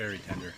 very tender.